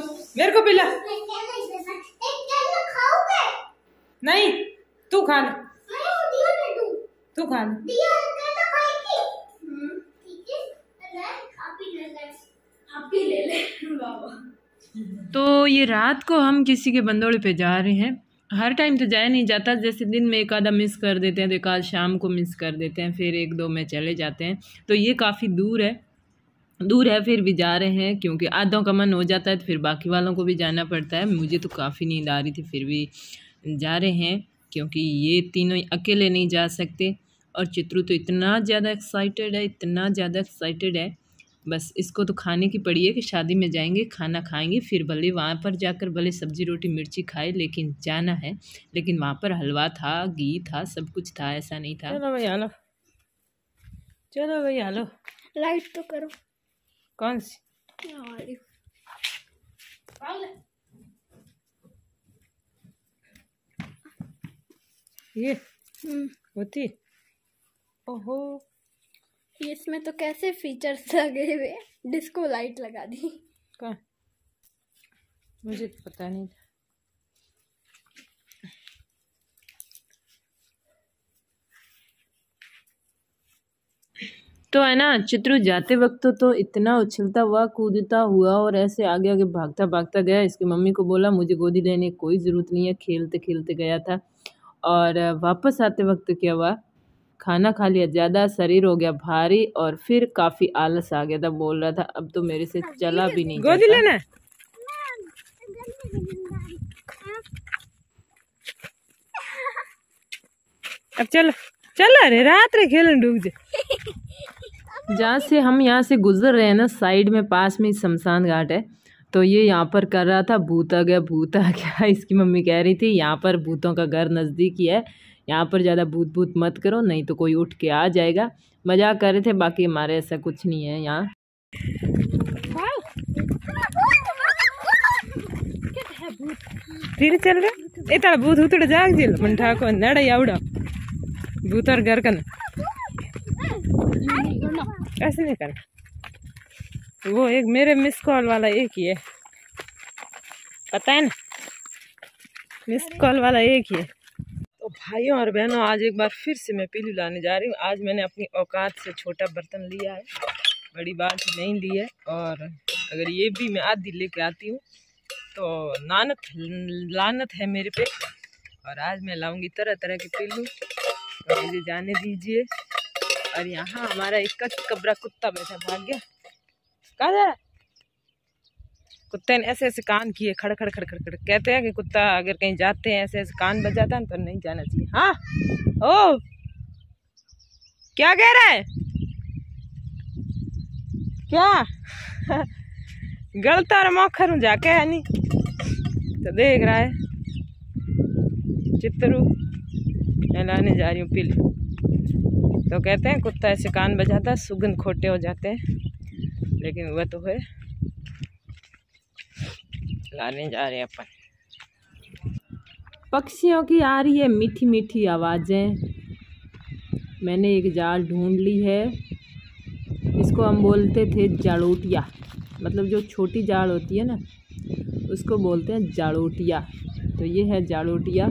मेरे को पिला। नहीं तू खा ले, तू खा ले। तो ये रात को हम किसी के बंदोड़े पे जा रहे हैं। हर टाइम तो जाया नहीं जाता, जैसे दिन में एक आधा मिस कर देते हैं तो एक आध शाम को मिस कर देते हैं, फिर एक दो में चले जाते हैं। तो ये काफ़ी दूर है, दूर है फिर भी जा रहे हैं, क्योंकि आधों का मन हो जाता है तो फिर बाकी वालों को भी जाना पड़ता है। मुझे तो काफ़ी नींद आ रही थी फिर भी जा रहे हैं, क्योंकि ये तीनों अकेले नहीं जा सकते। और चित्रू तो इतना ज़्यादा एक्साइटेड है, इतना ज़्यादा एक्साइटेड है, बस इसको तो खाने की पड़ी है कि शादी में जाएंगे, खाना खाएंगे, फिर भले वहाँ पर जाकर भले सब्ज़ी रोटी मिर्ची खाए, लेकिन जाना है। लेकिन वहाँ पर हलवा था, घी था, सब कुछ था, ऐसा नहीं था। चलो भैया लो, चलो भैया लो, लाइट तो करो। कौन सी? ये होती। ओहो, इसमें तो कैसे फीचर्स लगे हुए, डिस्को लाइट लगा दी। कौन? मुझे तो पता नहीं था। तो है ना, चित्रू जाते वक्त तो इतना उछलता हुआ कूदता हुआ और ऐसे आगे आगे भागता भागता गया। इसकी मम्मी को बोला मुझे गोदी लेने की कोई ज़रूरत नहीं है, खेलते खेलते गया था। और वापस आते वक्त क्या हुआ, खाना खा लिया ज़्यादा, शरीर हो गया भारी, और फिर काफ़ी आलस आ गया था। बोल रहा था अब तो मेरे से चला भी नहीं गोदी लेना। अब चलो चलो, अरे रात रे खेलन डूब जाए। जहाँ से हम यहाँ से गुजर रहे हैं ना, साइड में पास में शमशान घाट है, तो ये यहाँ पर कर रहा था भूत आ गया, भूत आ गया। इसकी मम्मी कह रही थी यहाँ पर भूतों का घर नज़दीक ही है, यहाँ पर ज़्यादा भूत भूत मत करो, नहीं तो कोई उठ के आ जाएगा। मजाक कर रहे थे, बाकी हमारे ऐसा कुछ नहीं है यहाँ। फिर चल रहे इतना भूत उतड़ जाग जिल मन ठाको नड़ आवड़ा भूत और घर करना ऐसे नहीं करना। वो एक मेरे मिस कॉल वाला एक ही है, पता है ना, मिस कॉल वाला एक ही है। तो भाइयों और बहनों, आज एक बार फिर से मैं पीलू लाने जा रही हूँ। आज मैंने अपनी औकात से छोटा बर्तन लिया है, बड़ी बात नहीं ली है। और अगर ये भी मैं आधी लेके आती हूँ तो लानत है मेरे पे। और आज मैं लाऊंगी तरह तरह के पीलू। तो मुझे जाने दीजिए। और यहाँ हमारा एक कबरा कुत्ता बैठा, भाग गया, कहा जा रहा। कुत्ते ने ऐसे ऐसे कान किए, खड़ खड़ खड़ खड़ खड़। कहते हैं कि कुत्ता अगर कहीं जाते हैं ऐसे ऐसे कान बजाता है तो नहीं जाना चाहिए। हाँ, ओ क्या कह रहा है, क्या गलत और मौखरू जाके है नहीं तो देख रहा है। चित्रू मैं लाने जा रही हूँ पीलू। तो कहते हैं कुत्ता ऐसे कान बजाता सुगंध खोटे हो जाते हैं, लेकिन वह तो है। लाने जा रहे हैं अपन। पक्षियों की आ रही है मीठी मीठी आवाज़ें। मैंने एक जाल ढूंढ ली है, इसको हम बोलते थे जालोटिया, मतलब जो छोटी जाल होती है ना उसको बोलते हैं जालोटिया। तो ये है जालोटिया।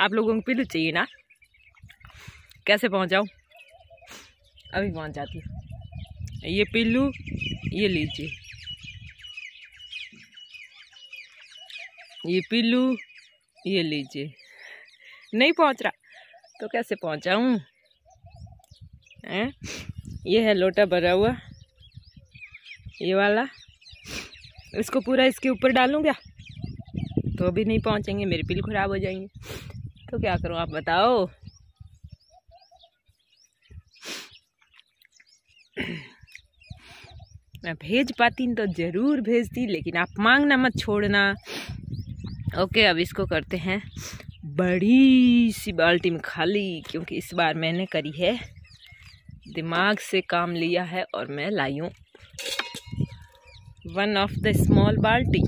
आप लोगों को पीलू चाहिए ना, कैसे पहुंचाऊं? अभी पहुंच जाती है। ये पीलू ये लीजिए, ये पीलू ये लीजिए। नहीं पहुंच रहा तो कैसे पहुंचाऊं? ये है लोटा भरा हुआ, ये वाला, इसको पूरा इसके ऊपर डालूंगा तो अभी नहीं पहुंचेंगे, मेरे पीलू खराब हो जाएंगे। तो क्या करूं आप बताओ? मैं भेज पाती तो ज़रूर भेजती, लेकिन आप मांगना मत छोड़ना। ओके, अब इसको करते हैं बड़ी सी बाल्टी में खाली, क्योंकि इस बार मैंने करी है, दिमाग से काम लिया है और मैं लाई हूँ one of the small balti.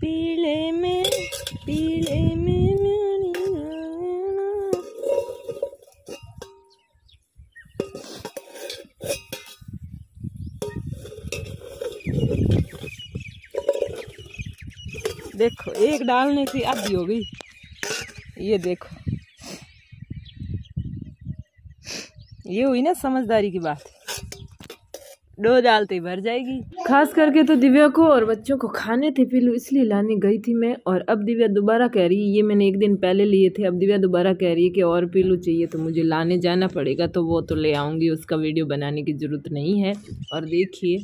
पीले में देखो एक डालने से आधी हो गई। ये देखो ये हुई ना समझदारी की बात। दो डालते ही भर जाएगी। खास करके तो दिव्या को और बच्चों को खाने थे पीलू, इसलिए लाने गई थी मैं। और अब दिव्या दोबारा कह रही है, ये मैंने एक दिन पहले लिए थे, अब दिव्या दोबारा कह रही है कि और पीलू चाहिए, तो मुझे लाने जाना पड़ेगा। तो वो तो ले आऊँगी, उसका वीडियो बनाने की ज़रूरत नहीं है। और देखिए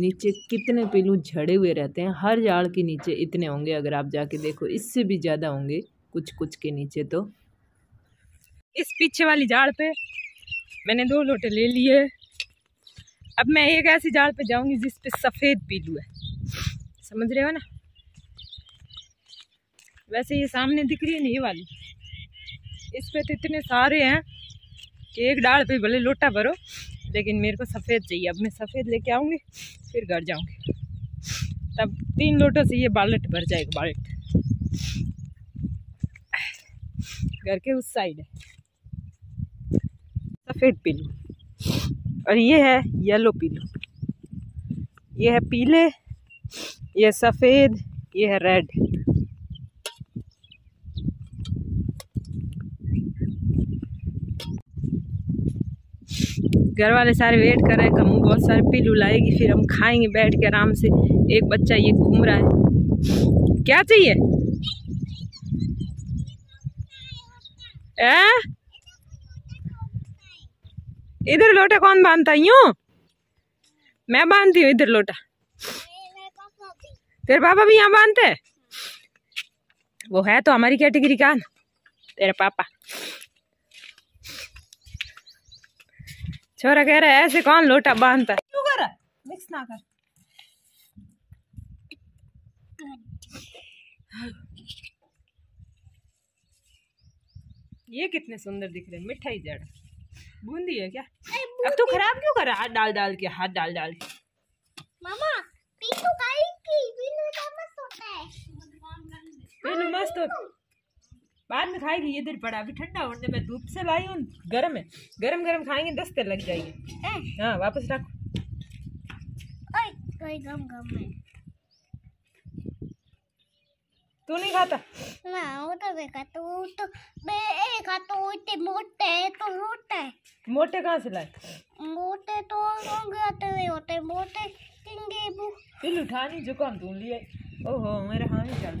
नीचे कितने पीलू झड़े हुए रहते हैं, हर झाड़ के नीचे इतने होंगे। अगर आप जाके देखो इससे भी ज़्यादा होंगे कुछ कुछ के नीचे। तो इस पीछे वाली झाड़ पे मैंने दो लोटे ले लिए। अब मैं एक ऐसी झाड़ पे जाऊंगी जिस पे सफ़ेद पीलू है, समझ रहे हो ना। वैसे ये सामने दिख रही है ना ये वाली, इस पे तो इतने सारे हैं कि एक डाल पे भले लोटा भरो, लेकिन मेरे को सफ़ेद चाहिए। अब मैं सफ़ेद लेके आऊँगी, फिर घर जाऊँगी, तब 3 लोटों से ये बाल्टी भर जाएगा। बाल्टी घर के उस साइड है सफ़ेद पीलू, और ये है येलो पीलू। ये है पीले, ये सफ़ेद, ये है रेड। घर वाले सारे वेट कर रहे हैं कि हम बहुत सारे पीलू लाएगी, फिर हम खाएंगे बैठ के आराम से। एक बच्चा ये घूम रहा है, क्या चाहिए ए? इधर लोटा कौन बांधता है? यूँ मैं बांधती हूँ इधर लोटा, तेरे पापा भी यहाँ बांधते हैं। वो है तो हमारी कैटेगरी का ना तेरा पापा। छोरा कह रहा है ऐसे कौन लोटा बांधता है। क्यों कर मिक्स ना कर। ये कितने सुंदर दिख रहे, मिठाई जड़ बूंदी है क्या? अब तो खराब क्यों कर रहा? हाथ डाल डाल के, हाथ डाल डाल के। मामा पीलू खाएगी, पीलू का मस्त होता है। पीलू मस्त होता है, बाद में खाएगी। ये देर पड़ा, अभी ठंडा होने में, धूप से लाई हूँ, गर्म है, गरम गरम खाएंगे, 10 दिन लग जाएंगे। हाँ वापस रखो, तू नहीं खाता ना। वो तो खाता, वो तो मैं खाता। वो इतने मोटे है तो होता है। मोटे कहाँ से लाए? मोटे तो खाते हुए होते हैं, मोटे टिंगे बू। पीलू उठा नहीं, जुकाम तू लिया। ओहो मेरा हाँ ही चल।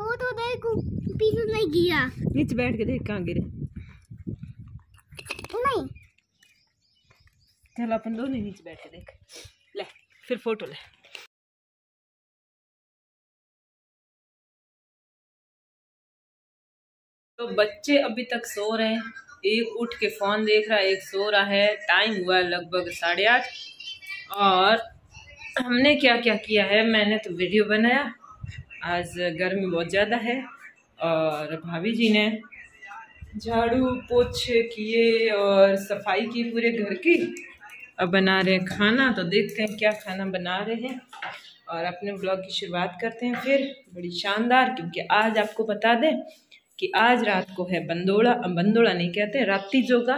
वो तो देखो पीलू नहीं गिरा, नीचे बैठ के देख कहाँ गिरे। नहीं चलो अपन दोनों नीचे बैठ के देख ले, फिर फोटो ले। तो बच्चे अभी तक सो रहे हैं, एक उठ के फ़ोन देख रहा है, एक सो रहा है। टाइम हुआ है लगभग 8:30। और हमने क्या क्या किया है, मैंने तो वीडियो बनाया। आज गर्मी बहुत ज़्यादा है और भाभी जी ने झाड़ू पोछे किए और सफाई की पूरे घर की। अब बना रहे हैं खाना, तो देखते हैं क्या खाना बना रहे हैं और अपने ब्लॉग की शुरुआत करते हैं फिर बड़ी शानदार। क्योंकि आज आपको बता दें कि आज रात को है बंदोड़ा, बंदोड़ा नहीं कहते, राती जोगा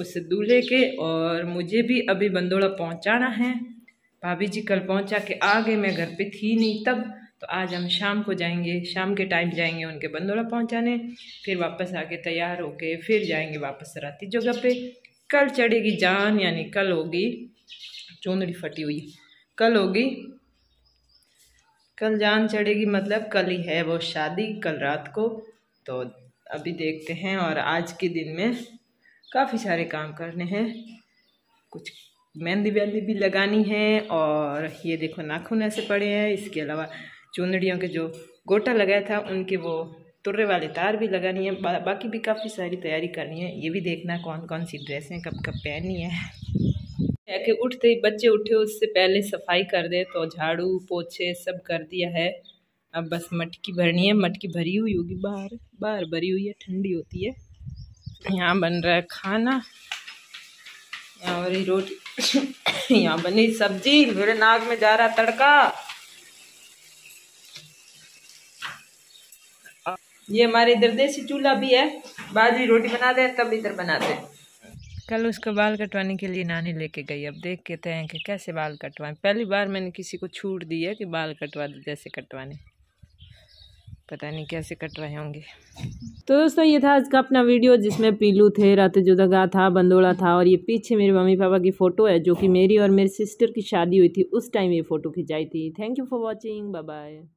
उस दूल्हे के। और मुझे भी अभी बंदोड़ा पहुंचाना है। भाभी जी कल पहुंचा के आ गए, मैं घर पे थी नहीं तब। तो आज हम शाम को जाएंगे, शाम के टाइम जाएंगे उनके बंदोड़ा पहुंचाने, फिर वापस आके तैयार होके फिर जाएंगे वापस राती जोगा पे। कल चढ़ेगी जान, यानी कल होगी चुंदड़ी फटी हुई, कल होगी, कल जान चढ़ेगी, मतलब कल ही है वो शादी, कल रात को। तो अभी देखते हैं। और आज के दिन में काफ़ी सारे काम करने हैं, कुछ मेहंदी वहंदी भी लगानी है। और ये देखो नाखून ऐसे पड़े हैं, इसके अलावा चुंदड़ियों के जो गोटा लगाया था उनके वो तुर्रे वाले तार भी लगानी है। बाकी भी काफ़ी सारी तैयारी करनी है। ये भी देखना कौन कौन सी ड्रेसें कब कब पहननी है। कि उठते ही बच्चे उठे उससे पहले सफाई कर दे, तो झाड़ू पोछे सब कर दिया है। अब बस मटकी भरनी है, मटकी भरी हुई होगी, बाहर बाहर भरी हुई है, ठंडी होती है। यहाँ बन रहा है खाना। और ये रोटी, यहाँ बनी सब्जी, मेरे नाक में जा रहा तड़का। ये हमारे इधर देसी चूल्हा भी है, बाजरी रोटी बनाते हैं तब इधर बनाते हैं। कल उसको बाल कटवाने के लिए नानी लेके गई, अब देख के तय हैं कि कैसे बाल कटवाएं। पहली बार मैंने किसी को छूट दी है कि बाल कटवा दो जैसे कटवाने, पता नहीं कैसे कट रहे होंगे। तो दोस्तों ये था आज का अपना वीडियो जिसमें पीलू थे, रातू जुदगा था, बंदोड़ा था और ये पीछे मेरे मम्मी पापा की फ़ोटो है जो कि मेरी और मेरी सिस्टर की शादी हुई थी उस टाइम ये फ़ोटो खिंचाई थी। Thank you for watching, bye bye.